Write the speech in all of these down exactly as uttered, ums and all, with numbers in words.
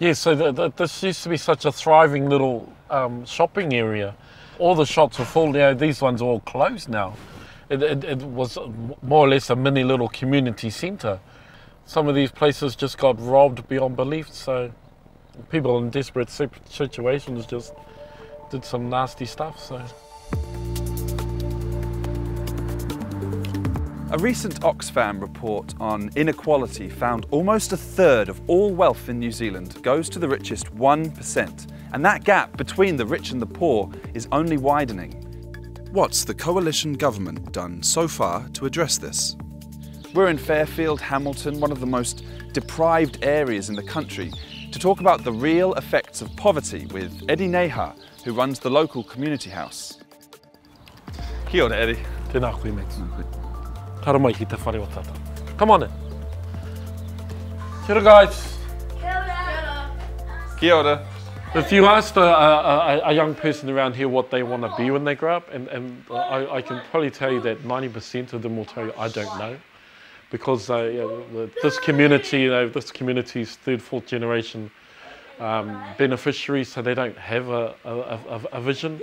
Yeah, so the, the, this used to be such a thriving little um, shopping area. All the shops were full. You know, these ones are all closed now. It, it, it was more or less a mini little community centre. Some of these places just got robbed beyond belief, so people in desperate situations just did some nasty stuff. So. A recent Oxfam report on inequality found almost a third of all wealth in New Zealand goes to the richest one percent, and that gap between the rich and the poor is only widening. What's the coalition government done so far to address this? We're in Fairfield, Hamilton, one of the most deprived areas in the country, to talk about the real effects of poverty with Eddie Neha, who runs the local community house. Kia ora, Eddie. Tēnā koe, mate. Come on in. Kia ora, guys. Kia ora. Kia ora. If you asked a, a, a young person around here what they want to be when they grow up, and, and I, I can probably tell you that ninety percent of them will tell you, I don't know. Because uh, you know, this community, you know, this community's third, fourth generation um, beneficiaries, so they don't have a, a, a, a vision.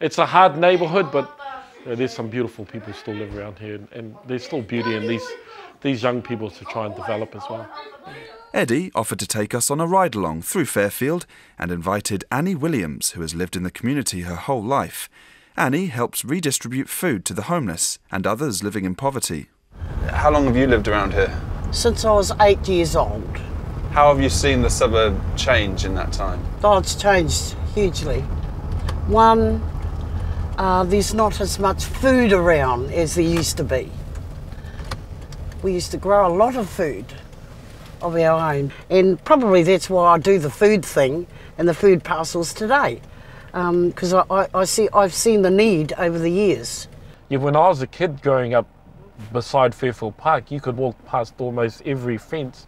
It's a hard neighbourhood, but there's some beautiful people still live around here, and, and there's still beauty in these, these young people to try and develop as well. Eddie offered to take us on a ride-along through Fairfield and invited Annie Williams, who has lived in the community her whole life. Annie helps redistribute food to the homeless and others living in poverty. How long have you lived around here? Since I was eight years old. How have you seen the suburb change in that time? Oh, it's changed hugely. One, Uh, there's not as much food around as there used to be. We used to grow a lot of food of our own, and probably that's why I do the food thing and the food parcels today, because um, I, I, I see, I've seen the need over the years. Yeah, when I was a kid growing up beside Fairfield Park, you could walk past almost every fence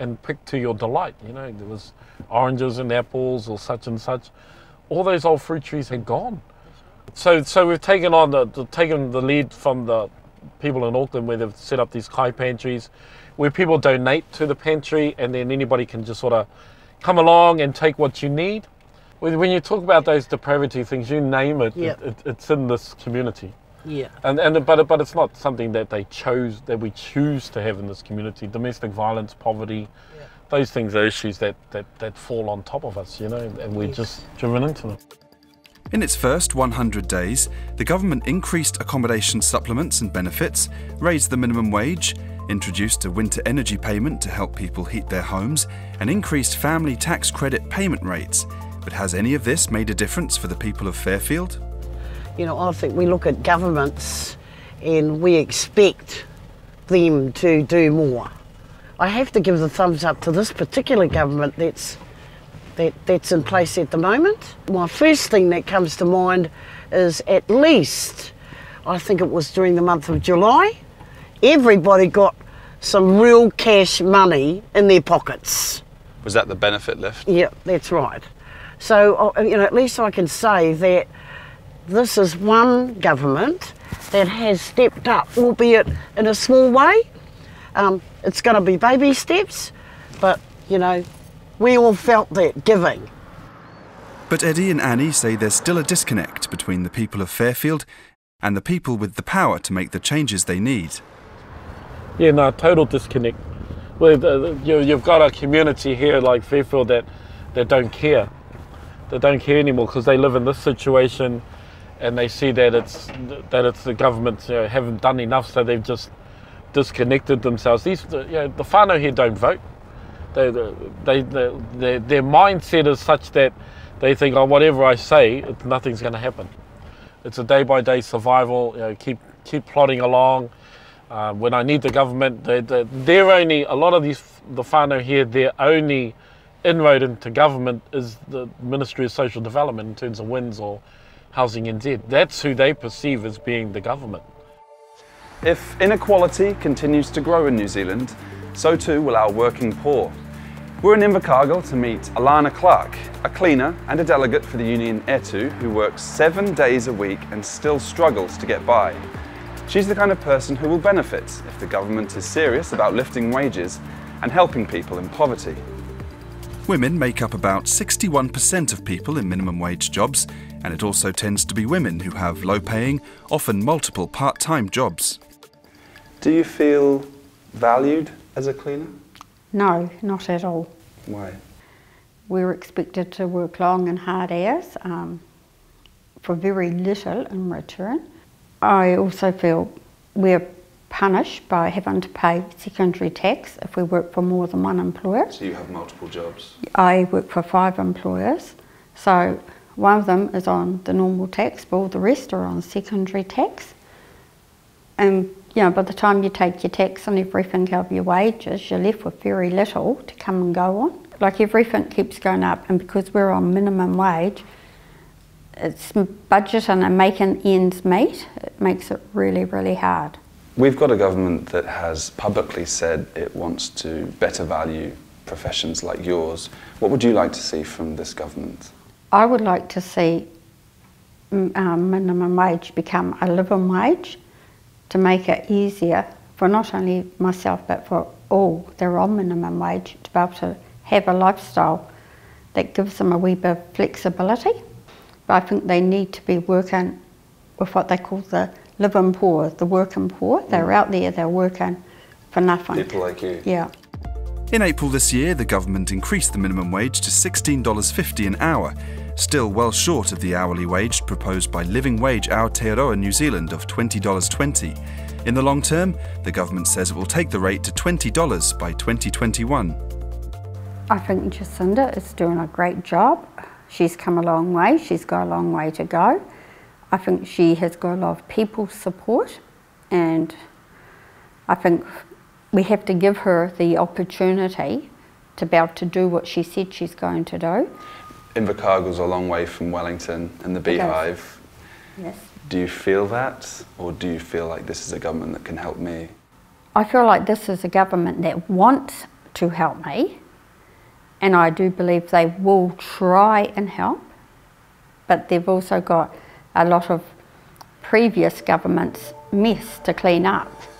and pick to your delight. You know, there was oranges and apples or such and such. All those old fruit trees had gone. So, so we've taken on the, the taken the lead from the people in Auckland, where they've set up these kai pantries, where people donate to the pantry, and then anybody can just sort of come along and take what you need. When you talk about those depravity things, you name it, yep. it, it it's in this community. Yeah. And and but but it's not something that they chose that we choose to have in this community. Domestic violence, poverty, yep. Those things are issues that, that that fall on top of us, you know, and we're yes. just driven into them. In its first one hundred days, the government increased accommodation supplements and benefits, raised the minimum wage, introduced a winter energy payment to help people heat their homes, and increased family tax credit payment rates. But has any of this made a difference for the people of Fairfield? You know, I think we look at governments and we expect them to do more. I have to give the thumbs up to this particular government that's That, that's in place at the moment. My first thing that comes to mind is, at least, I think it was during the month of July, everybody got some real cash money in their pockets. Was that the benefit lift? Yeah, that's right. So, you know, at least I can say that this is one government that has stepped up, albeit in a small way. Um, it's going to be baby steps, but, you know, we all felt that giving. But Eddie and Annie say there's still a disconnect between the people of Fairfield and the people with the power to make the changes they need. Yeah, no, total disconnect. Well, uh, you, you've got a community here like Fairfield that, that don't care. They don't care anymore because they live in this situation and they see that it's, that it's the government, you know, haven't done enough, so they've just disconnected themselves. These, you know, the whānau here don't vote. They, they, they, they, their mindset is such that they think, oh, whatever I say, nothing's going to happen. It's a day-by-day survival, you know, keep, keep plodding along. Uh, when I need the government, they, they, they're only, a lot of these, the whānau here, their only inroad into government is the Ministry of Social Development in terms of W I N S or Housing N Z. That's who they perceive as being the government. If inequality continues to grow in New Zealand, so too will our working poor. We're in Invercargill to meet Alana Clark, a cleaner and a delegate for the union E T U, who works seven days a week and still struggles to get by. She's the kind of person who will benefit if the government is serious about lifting wages and helping people in poverty. Women make up about sixty-one percent of people in minimum wage jobs, and it also tends to be women who have low-paying, often multiple part-time jobs. Do you feel valued as a cleaner? No, not at all. Why? We're expected to work long and hard hours um, for very little in return. I also feel we're punished by having to pay secondary tax if we work for more than one employer. So you have multiple jobs? I work for five employers, so one of them is on the normal tax, but all the rest are on secondary tax. And you know, by the time you take your tax and everything out of your wages, you're left with very little to come and go on. Like, everything keeps going up, and because we're on minimum wage, it's budgeting and making ends meet. It makes it really, really hard. We've got a government that has publicly said it wants to better value professions like yours. What would you like to see from this government? I would like to see um, minimum wage become a living wage to make it easier for not only myself but for all that are on minimum wage to be able to have a lifestyle that gives them a wee bit of flexibility. But I think they need to be working with what they call the living poor, the working poor. They're out there, they're working for nothing. People like you. Yeah. In April this year, the government increased the minimum wage to sixteen dollars fifty an hour, still well short of the hourly wage proposed by Living Wage Aotearoa New Zealand of twenty dollars twenty. In the long term, the government says it will take the rate to twenty dollars by twenty twenty-one. I think Jacinda is doing a great job. She's come a long way, she's got a long way to go. I think she has got a lot of people's support, and I think we have to give her the opportunity to be able to do what she said she's going to do. Invercargill's a long way from Wellington and the Beehive. Yes. Do you feel that, or do you feel like this is a government that can help me? I feel like this is a government that wants to help me, and I do believe they will try and help, but they've also got a lot of previous governments' mess to clean up.